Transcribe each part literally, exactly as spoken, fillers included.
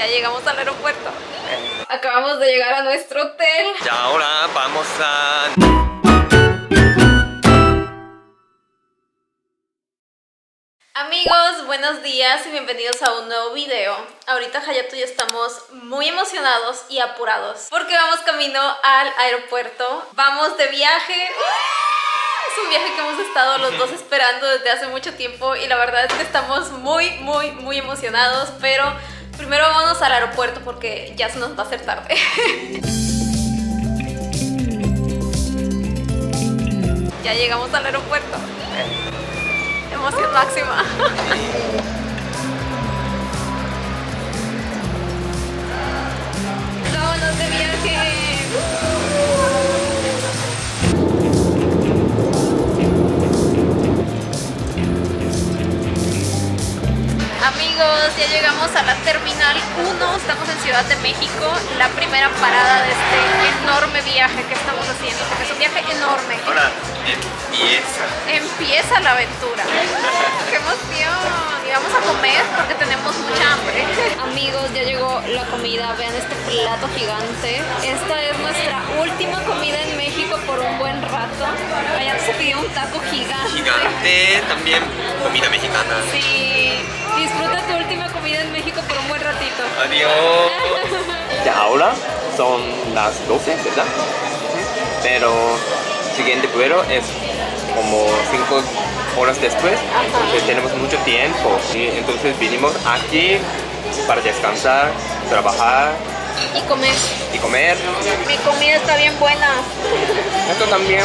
Ya llegamos al aeropuerto. Acabamos de llegar a nuestro hotel. Y ahora vamos a... Amigos, buenos días y bienvenidos a un nuevo video. Ahorita Hayato y yo estamos muy emocionados y apurados porque vamos camino al aeropuerto. Vamos de viaje. Es un viaje que hemos estado los dos esperando desde hace mucho tiempo y la verdad es que estamos muy, muy, muy emocionados. Pero primero vámonos al aeropuerto porque ya se nos va a hacer tarde. Ya llegamos al aeropuerto. Emoción máxima. Vámonos de viaje. Amigos, ya llegamos a la terminal uno. Estamos en Ciudad de México. La primera parada de este enorme viaje que estamos haciendo, porque es un viaje enorme. Ahora empieza. Empieza la aventura. ¡Qué emoción! Y vamos a comer porque tenemos mucha hambre. Amigos, ya llegó la comida. Vean este plato gigante. Esta es nuestra última comida en México por un buen rato. Allá se pidió un taco gigante. Gigante, también comida mexicana. Sí. Disfruta tu última comida en México por un buen ratito. Adiós. Ya ahora son las doce, ¿verdad? Pero el siguiente vuelo es como cinco horas después. Entonces tenemos mucho tiempo. ¿Sí? Entonces vinimos aquí para descansar, trabajar. Y comer. Y comer. Mi comida está bien buena. Esto también.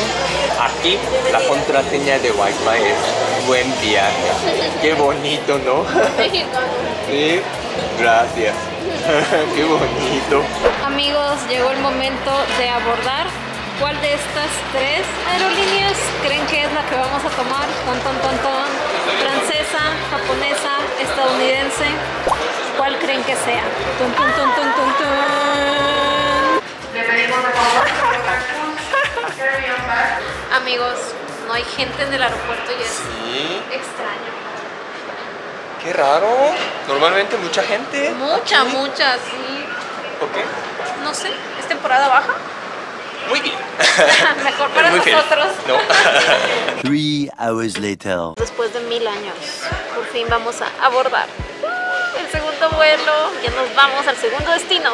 Aquí la contraseña de Wi-Fi es buen viaje. Qué bonito, ¿no? México. Sí. Gracias. Qué bonito. Amigos, llegó el momento de abordar. ¿Cuál de estas tres aerolíneas creen que es la que vamos a tomar? Ton, ton, ton, ton. Francesa, japonesa, estadounidense. ¿Cuál creen que sea? Tum, tum, tum, tum, tum, tum. Le pedimos de favor. Amigos, no hay gente en el aeropuerto y es ¿sí? extraño. Qué raro. Normalmente mucha gente. Mucha, aquí. mucha, sí. ¿Por qué? No sé. ¿Es temporada baja? Muy bien. Mejor para muy nosotros. No. Three hours later. Después de mil años, por fin vamos a abordar el segundo vuelo. Ya nos vamos al segundo destino.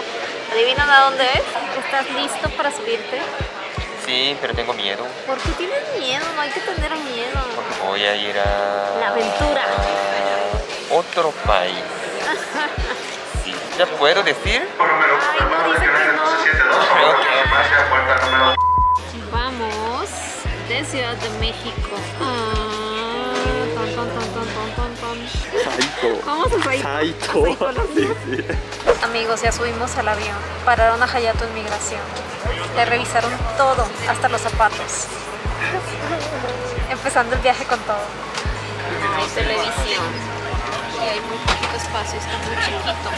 ¿Adivinan a dónde es? ¿Estás listo para subirte? Sí, pero tengo miedo. ¿Por qué tienes miedo? No hay que tener miedo. Porque voy a ir a... la aventura. A otro país. Sí. ¿Ya puedo decir? Ay, no, dice que no. Vamos de Ciudad de México. Vamos a Saito. Amigos, ya subimos al avión. Pararon a Hayato en migración. Le revisaron todo, hasta los zapatos. Empezando el viaje con todo. Hay televisión. Y hay muy poquito espacio, está muy chiquito,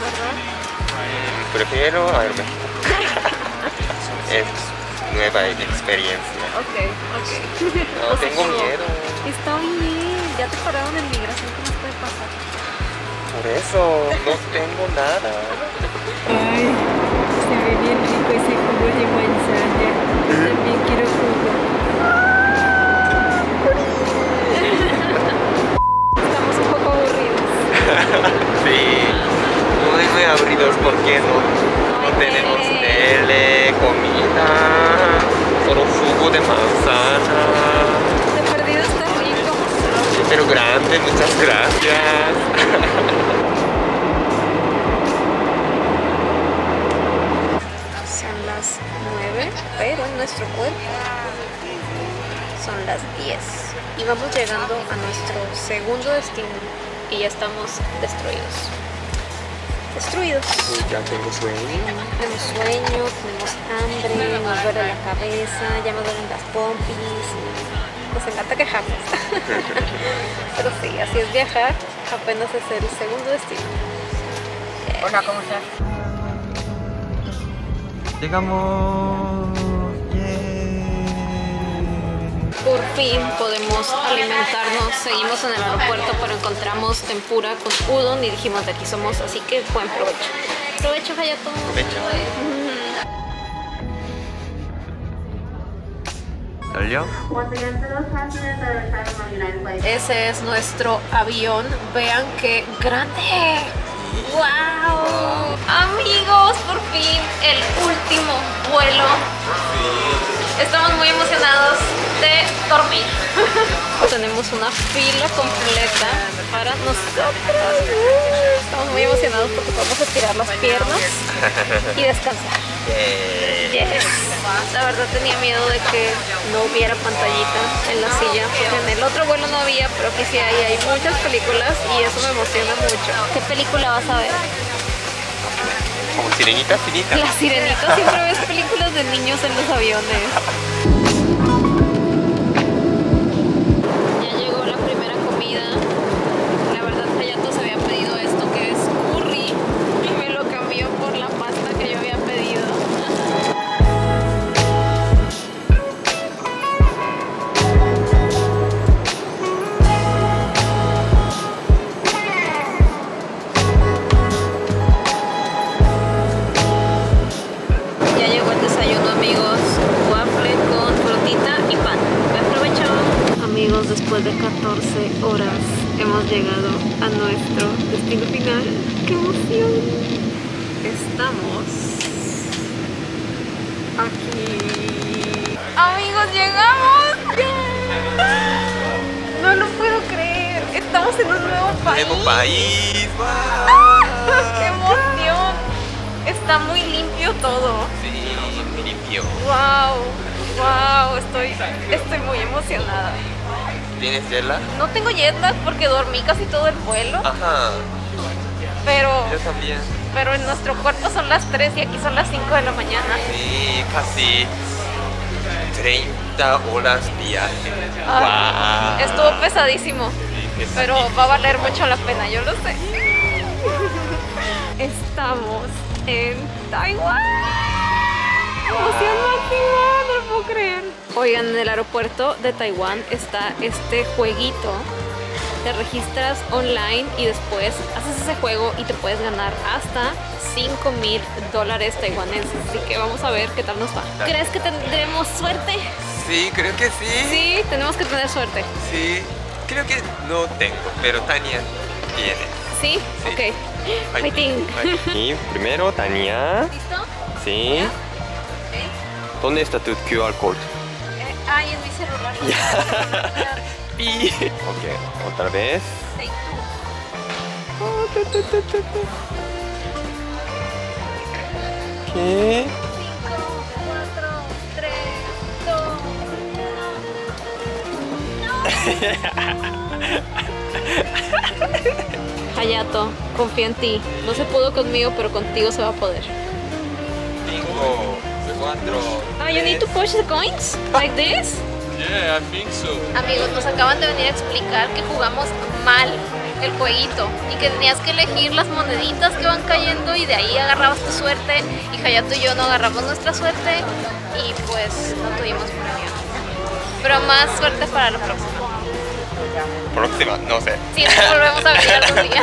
¿verdad? Prefiero a México. Es nueva experiencia. Ok, ok. No, o sea, tengo miedo. Está bien, ya te pararon en migración, ¿qué nos puede pasar? Por eso, no tengo nada. Ay, se ve bien rico ese jugo de manzana. Yo también quiero jugo. Estamos un poco aburridos. Sí, muy, muy aburridos porque no, no tenemos tele, comida. Solo jugo de manzana. De perdido está rico. Sí, pero grande, muchas gracias. Son las nueve, pero en nuestro cuerpo son las diez. Y vamos llegando a nuestro segundo destino. Y ya estamos destruidos. Destruidos. Ya tengo sueño. Tenemos sueño, tenemos hambre, nos duele la cabeza, ya me duelen las pompis. Nos encanta quejarnos. Pero sí, así es viajar. Apenas es el segundo destino. Hola, ¿cómo estás? Llegamos. Yeah. por fin podemos alimentarnos. Seguimos en el aeropuerto, pero encontramos tempura con udon y dijimos de aquí somos, así que buen provecho. Provecho, Hayato. Provecho. ¿Salió? Ese es nuestro avión. Vean qué grande. ¡Wow! Amigos, por fin el último vuelo. Estamos muy emocionados de dormir. Tenemos una fila completa para nosotros. Estamos muy emocionados porque podemos estirar las piernas y descansar. Yes. La verdad tenía miedo de que no hubiera pantallita en la silla, porque en el otro vuelo no había, pero aquí sí hay, hay muchas películas y eso me emociona mucho. ¿Qué película vas a ver? Como Sirenita, Sirenita. La Sirenita, siempre ves películas de niños en los aviones. Ya llegó la primera comida. La verdad Hayato se había pedido esto que es curry y me lo cambió por la pasta que yo había pedido. Después de catorce horas hemos llegado a nuestro destino final. ¡Qué emoción! Estamos aquí. Amigos, llegamos. ¡Yay! No lo puedo creer. Estamos en un nuevo país. Nuevo país. Wow. ¡Ah! ¡Qué emoción! Está muy limpio todo. Sí, muy limpio. Wow, wow. Estoy, estoy muy emocionada. ¿Tienes jetlag? No tengo jetlag porque dormí casi todo el vuelo. Ajá. Pero... yo también. Pero en nuestro cuerpo son las tres y aquí son las cinco de la mañana. Sí, casi treinta horas viaje. Ah, wow. Estuvo pesadísimo, sí, pesadísimo. Pero va a valer mucho la pena, yo lo sé. Estamos en Taiwán. ¡Emoción máxima! Creer. Oigan, en el aeropuerto de Taiwán está este jueguito. Te registras online y después haces ese juego y te puedes ganar hasta cinco mil dólares taiwaneses. Así que vamos a ver qué tal nos va. ¿Crees que tendremos suerte? Sí, creo que sí. Sí, tenemos que tener suerte. Sí, creo que no tengo, pero Tania tiene. ¿Sí? Sí. Ok. Fighting. Fighting. Primero, Tania. ¿Listo? Sí. Okay. ¿Dónde está tu Q R code? Eh, ahí en mi celular. Yeah. Ok, otra vez. Sí. Oh, tu, tu, tu, tu, tu. ¿Qué? cinco, cuatro, tres, dos, uno. Hayato, confía en ti. No se pudo conmigo, pero contigo se va a poder. Bingo. Oh, you need to push the coins like this? Yeah, I think so. Amigos, nos acaban de venir a explicar que jugamos mal el jueguito y que tenías que elegir las moneditas que van cayendo y de ahí agarrabas tu suerte, y Hayato y yo no agarramos nuestra suerte y pues no tuvimos premio. Pero más suerte para la próxima. Próxima, no sé. Sí, nos volvemos a ver algún día.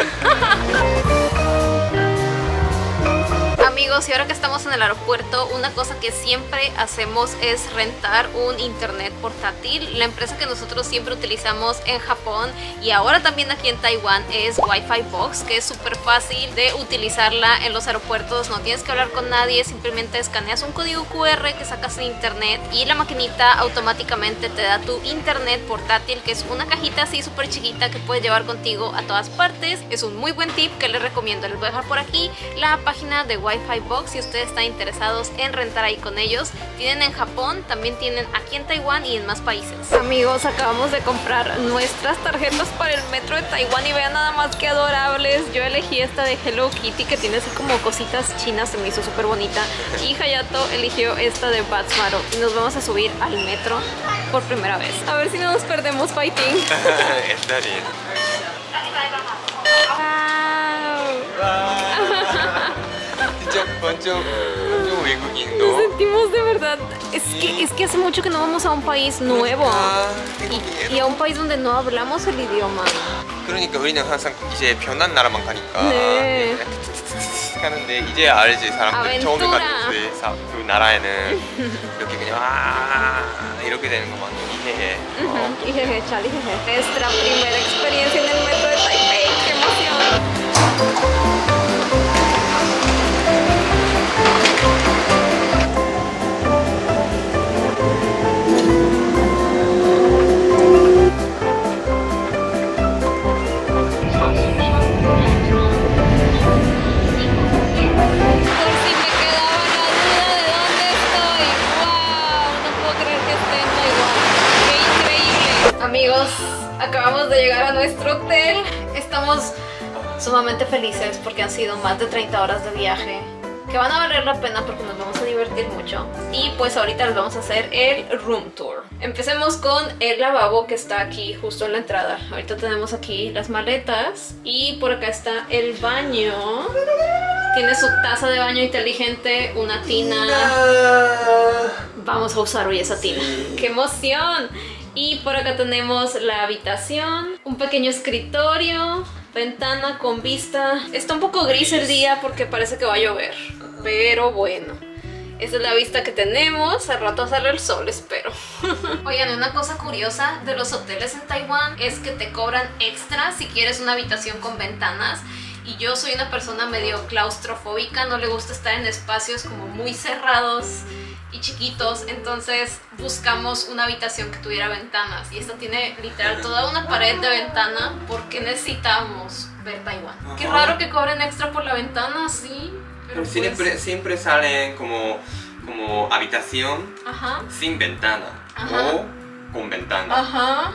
Amigos, y ahora que estamos en el aeropuerto, una cosa que siempre hacemos es rentar un internet portátil. La empresa que nosotros siempre utilizamos en Japón y ahora también aquí en Taiwán es Wi-Fi Box, que es súper fácil de utilizarla en los aeropuertos. No tienes que hablar con nadie, simplemente escaneas un código Q R que sacas de internet y la maquinita automáticamente te da tu internet portátil, que es una cajita así súper chiquita que puedes llevar contigo a todas partes. Es un muy buen tip que les recomiendo. Les voy a dejar por aquí la página de Wi-Fi Box si ustedes están interesados en rentar ahí con ellos. Tienen en Japón, también tienen aquí en Taiwán y en más países. Amigos, acabamos de comprar nuestras tarjetas para el metro de Taiwán y vean nada más que adorables. Yo elegí esta de Hello Kitty que tiene así como cositas chinas, se me hizo súper bonita, y Hayato eligió esta de Batsmarrow y nos vamos a subir al metro por primera vez. A ver si no nos perdemos, fighting. Está bien. Wow. Wow. Nos sentimos de verdad Es que, es que hace mucho que no vamos a un país nuevo. Ah, tengo miedo. Y, y a un país donde no hablamos el idioma. 그러니까 우리는 항상 이제 변한 나라만 가니까. 네. 하는데 이제 알지 사람들 처음에 가는 그 나라에는 이렇게 그냥 아 이렇게 되는 것만 이해해. 이해해, 잘 이해해. Nuestra primera experiencia en el metro de Taipei. ¡Qué emoción! Amigos, acabamos de llegar a nuestro hotel. Estamos sumamente felices porque han sido más de treinta horas de viaje que van a valer la pena porque nos vamos a divertir mucho. Y pues ahorita les vamos a hacer el room tour. Empecemos con el lavabo que está aquí justo en la entrada. Ahorita tenemos aquí las maletas y por acá está el baño. Tiene su taza de baño inteligente, una tina. Vamos a usar hoy esa tina. ¡Qué emoción! Y por acá tenemos la habitación, un pequeño escritorio, ventana con vista. Está un poco gris el día porque parece que va a llover, pero bueno. Esta es la vista que tenemos, al rato sale el sol, espero. Oigan, una cosa curiosa de los hoteles en Taiwán es que te cobran extra si quieres una habitación con ventanas. Y yo soy una persona medio claustrofóbica, no le gusta estar en espacios como muy cerrados y chiquitos, entonces buscamos una habitación que tuviera ventanas y esta tiene literal toda una pared de ventana porque necesitamos ver Taiwán. Ajá. Qué raro que cobren extra por la ventana, sí, pero, pero pues... siempre, siempre salen como, como habitación. Ajá. Sin ventana. Ajá. O con ventana. Ajá.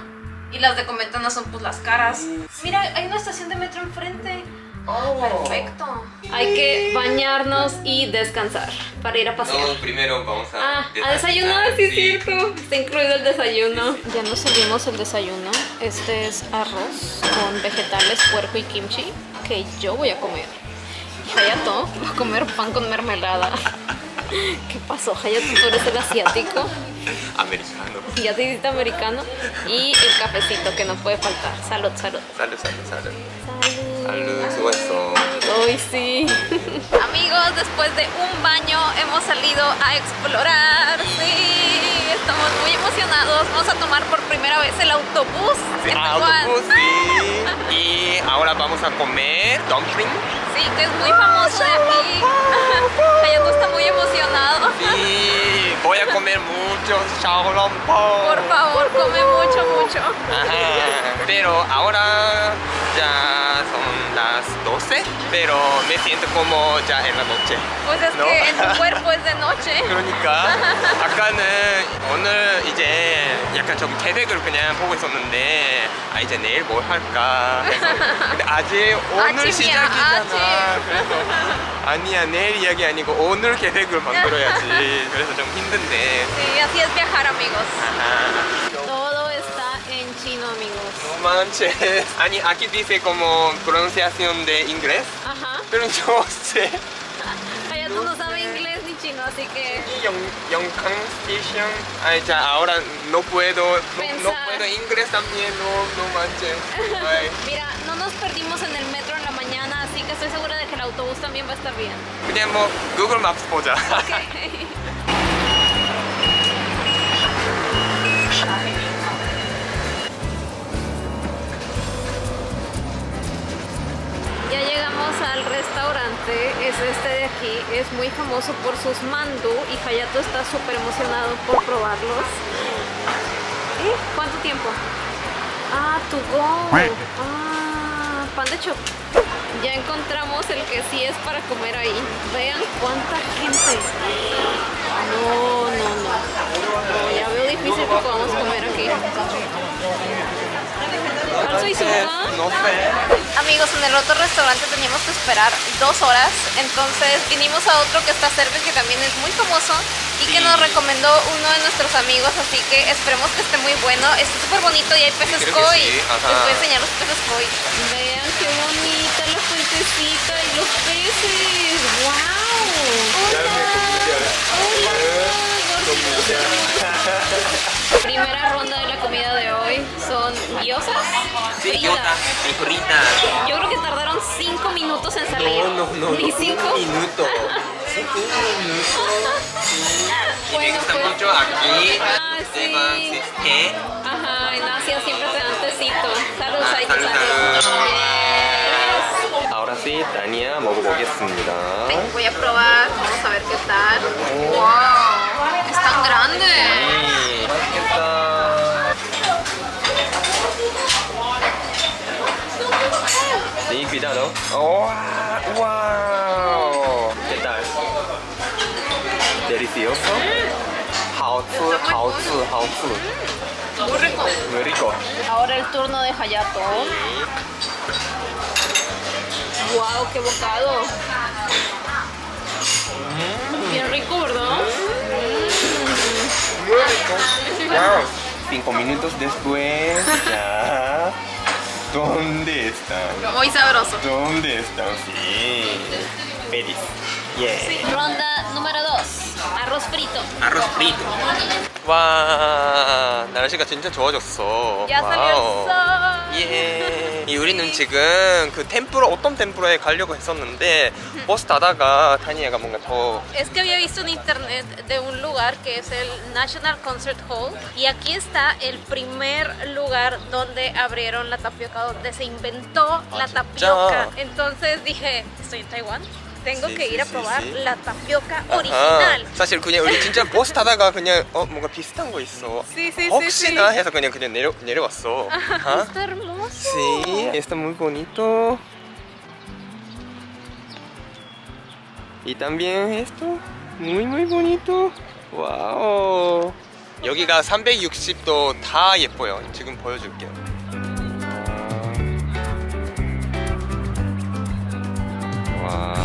Y las de con ventana son pues las caras. Mira, hay una estación de metro enfrente. Oh, perfecto. Hay que bañarnos y descansar para ir a pasear. No, primero vamos a, ah, a desayunar, sí, sí, es cierto. Está incluido el desayuno. Sí, sí. Ya nos servimos el desayuno. Este es arroz con vegetales, puerco y kimchi que yo voy a comer. Y Hayato va a comer pan con mermelada. ¿Qué pasó, Hayato? ¿Tú eres el asiático? Americano. Y ya te hiciste americano. Y el cafecito que no puede faltar. Salud, salud. Salud, salud, salud. Salud. Hoy sí. Amigos, después de un baño hemos salido a explorar. Sí, estamos muy emocionados. Vamos a tomar por primera vez el autobús. Sí, autobús, sí. Y ahora vamos a comer dumpling. Sí, que es muy famoso de aquí. Hayato está muy emocionado. Sí, voy a comer mucho xiaolongbao. Por favor, come mucho, mucho. Ajá. Pero ahora ya somos las doce, pero me siento como ya en la noche. Pues es ¿no? que en tu cuerpo es de noche. 그러니까 아까는 오늘 이제 약간 좀 계획을 그냥 보고 있었는데 아 이제 내일 뭘 할까 해서 근데 아직 오늘 아침이야, 시작이잖아. 아침. 그래서 아니야 내일 이야기 아니고 오늘 계획을 만들어야지. 그래서 좀 힘든데. Sí, así es viajar, amigos. 아하. Todo está en chino, amigos. No manches. Ani, aquí dice como pronunciación de inglés. Ajá. Pero yo sé. Hayato no, no sabe inglés ni chino, así que. Y Yongkang Station. Ay, ya, ahora no puedo. No, no puedo inglés también, no, no manches. Mira, no nos perdimos en el metro en la mañana, así que estoy segura de que el autobús también va a estar bien. Tenemos Google Maps, polla. Okay. Ya llegamos al restaurante, es este de aquí, es muy famoso por sus mandu y Hayato está súper emocionado por probarlos. ¿Eh? ¿Cuánto tiempo? Ah, to go. Ah, pan de chop. Ya encontramos el que sí es para comer ahí. Vean cuánta gente. No, no, no. Ya veo difícil que podamos comer aquí. No sé, no sé. Amigos, en el otro restaurante teníamos que esperar dos horas, entonces vinimos a otro que está cerca que también es muy famoso y que nos recomendó uno de nuestros amigos, así que esperemos que esté muy bueno. Está súper bonito y hay peces koi. Sí, les voy a enseñar los peces koi. Vean qué bonita la fuentecita y los peces. ¡Wow! ¡Hola! ¡Hola! primera ronda de la comida de hoy son guiosas fritas. Yo creo que tardaron cinco minutos en salir. No, no, no. Ni cinco. No, minutos. Y me gusta mucho aquí. Ah, sí. ¿Qué? Ajá, en Asia siempre te dan tecito. Salud, salud, salud. Ahora sí, Tania, 먹어보겠습니다. Voy a probar, vamos a ver qué tal. ¡Wow! ¡Es tan grande! Sí, 맛있겠다. Sí, cuidado. ¡Oh! ¡Wow! ¿Qué tal? Delicioso. Muy rico. Muy rico. Ahora el turno de Hayato. Wow, qué bocado. Mm. Bien rico, ¿verdad? Mm. Muy rico. Wow. Cinco minutos después. Ya. ¿Dónde están? Muy sabroso. ¿Dónde están? Sí. Feliz. Yeah. Sí. Ronda número dos. Arroz frito. Arroz frito. 와, 날씨가 진짜 좋아졌어. 야, 살렸어. 예. 이 우리는 지금 그 템프라 어떤 템프라에 가려고 했었는데 버스 타다가 다니엘가 뭔가 더. Es que había visto en internet de un lugar que es el National Concert Hall y aquí está el primer lugar donde abrieron la tapioca, donde se inventó la tapioca. Entonces dije, estoy en Taiwán. Tengo sí, que ir a probar sí, sí. la tapioca original. 사실 그냥 우리 진짜 버스 타다가 그냥 어 뭔가 비슷한 거 있어. Sí, sí, 혹시나 sí, sí. 해서 그냥 그냥 내려 내려왔어. Ah, está hermoso. Sí, está muy bonito. Y también esto, muy muy bonito. Wow. 여기가 삼백육십 도 다 예뻐요. 지금 보여줄게요. Wow.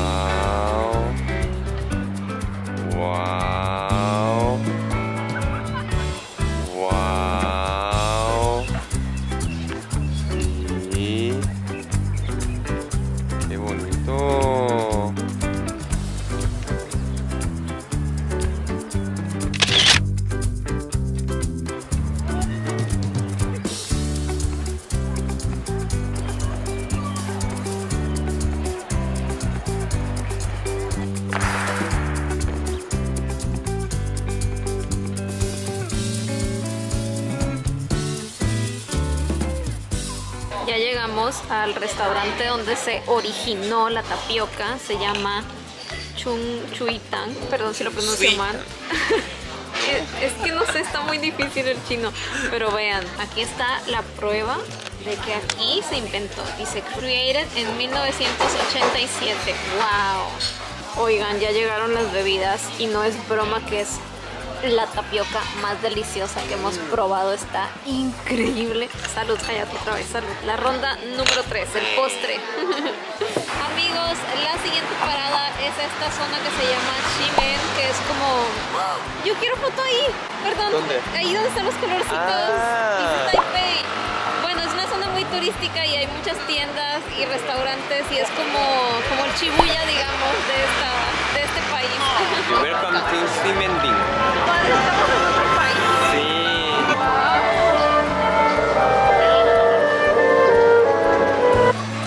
Wow. Sí. Qué bonito. Ya llegamos al restaurante donde se originó la tapioca. Se llama Chung Chuitang. Perdón si lo pronuncio sí. mal. es, es que no sé, está muy difícil el chino. Pero vean, aquí está la prueba de que aquí se inventó. Dice, created en mil novecientos ochenta y siete. ¡Wow! Oigan, ya llegaron las bebidas y no es broma que es la tapioca más deliciosa que hemos probado, está increíble. Salud, Hayato, otra vez, salud. La ronda número tres, el postre. Amigos, la siguiente parada es esta zona que se llama Shimen, que es como... ¡Oh! Yo quiero foto ahí, perdón. ¿Dónde? Ahí donde están los colorcitos. Ah. Dice Taipei. Bueno, es una zona muy turística y hay muchas tiendas y restaurantes y es como, como el Shibuya, digamos, de, esta, de este país. Welcome to Shimen. Estamos en otro país. Sí.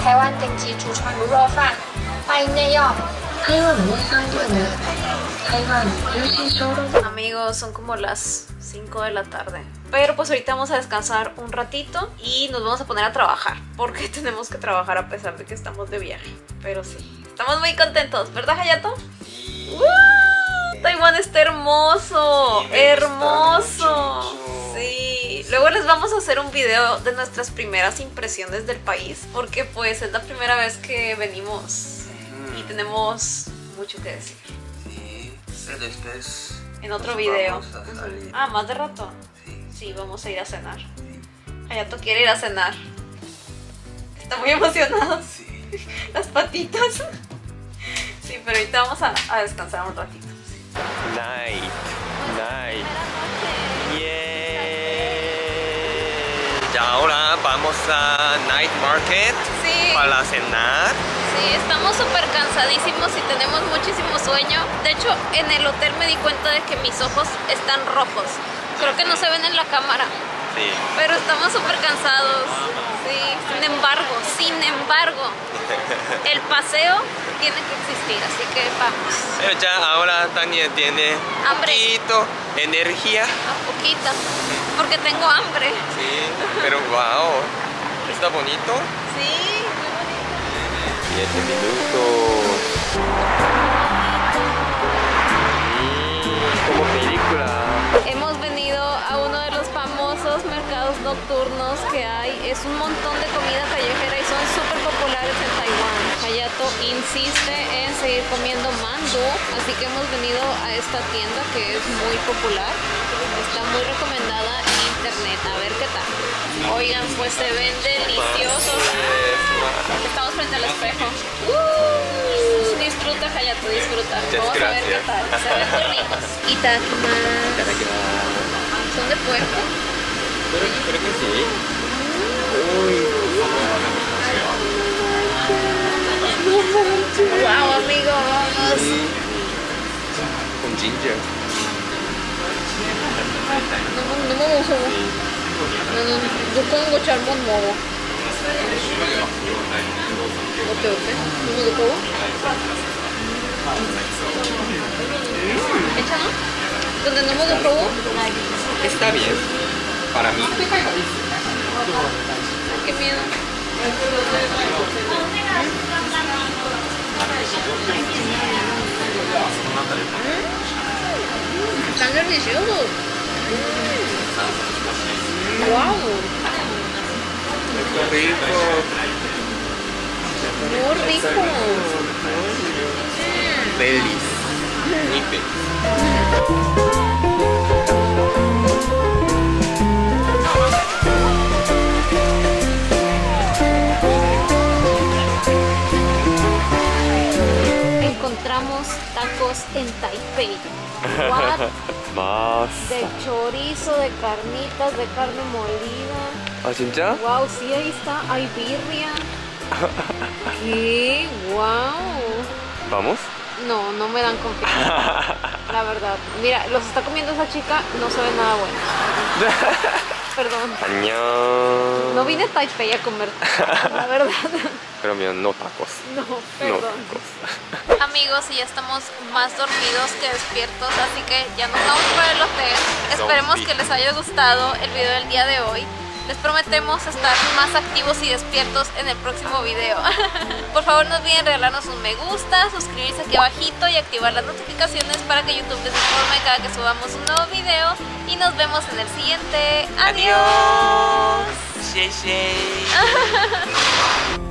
Taiwan Denji Chuchuan Ruo Fan. Amigos, son como las cinco de la tarde. Pero pues ahorita vamos a descansar un ratito y nos vamos a poner a trabajar. Porque tenemos que trabajar a pesar de que estamos de viaje. Pero sí, estamos muy contentos, ¿verdad, Hayato? ¡Woo! Taiwán está hermoso, sí, hermoso, sí. Luego les vamos a hacer un video de nuestras primeras impresiones del país, porque pues es la primera vez que venimos y tenemos mucho que decir. Sí, pero después... En otro video. Uh-huh. Ah, más de rato. Sí. Sí, vamos a ir a cenar. Sí. Hayato quiere ir a cenar. Está muy emocionado. Sí. Las patitas. Sí, pero ahorita vamos a, a descansar un ratito. Night, night. Yeah. Y ahora vamos a Night Market sí. para cenar. Sí, estamos súper cansadísimos y tenemos muchísimo sueño. De hecho, en el hotel me di cuenta de que mis ojos están rojos. Creo que no se ven en la cámara. Sí. Pero estamos súper cansados. Sí. Sin embargo, sin embargo, el paseo tiene que existir, así que vamos. Pero ya ahora Tania tiene hambre. Poquito energía. A poquita, porque tengo hambre. Sí, pero wow, está bonito. Sí, muy bonito. Siete minutos. Mm, como película. Hemos venido a uno de los famosos mercados nocturnos que hay. Es un montón de comida callejera y son súper populares en Taiwán. Hayato insiste en seguir comiendo mandu, así que hemos venido a esta tienda que es muy popular. Está muy recomendada en internet, a ver qué tal. Oigan, pues se ven deliciosos. Estamos frente al espejo. Uh, disfruta, Hayato, disfruta. Vamos a ver qué tal. Se ven muy ricos. Itadakimasu. ¿Son de puerco? Creo, creo que sí. Uy. Wow, amigo, vamos. Con ginger. No, no me gusta. No, no, yo pongo charbón nuevo. ¿Ote, ote? ¿No me lo puedo? ¿Echa no? ¿Donde no me lo puedo? Está bien. Para mí. Qué miedo. Están deliciosos. Mm. ¡Wow! ¡Qué rico! ¡Muy rico! Mm. ¡Feliz! ¡Muy feliz! Encontramos tacos en Taipei. What? Más. De chorizo, de carnitas, de carne molida. ¿Ah, ¿sincha? Wow, sí, ahí está. Hay birria. ¡Qué wow! ¿Vamos? No, no me dan confianza. La verdad. Mira, los está comiendo esa chica, no se ve nada bueno. Perdón. Año. No vine a Taipei a comer, la verdad. Pero mira, no tacos. No, perdón. No tacos. Amigos, y ya estamos más dormidos que despiertos, así que ya nos vamos para el hotel. Esperemos que les haya gustado el video del día de hoy. Les prometemos estar más activos y despiertos en el próximo video. Por favor, no olviden regalarnos un me gusta, suscribirse aquí abajito y activar las notificaciones para que YouTube les informe cada que subamos un nuevo video. Y nos vemos en el siguiente. ¡Adiós! ¡Adiós!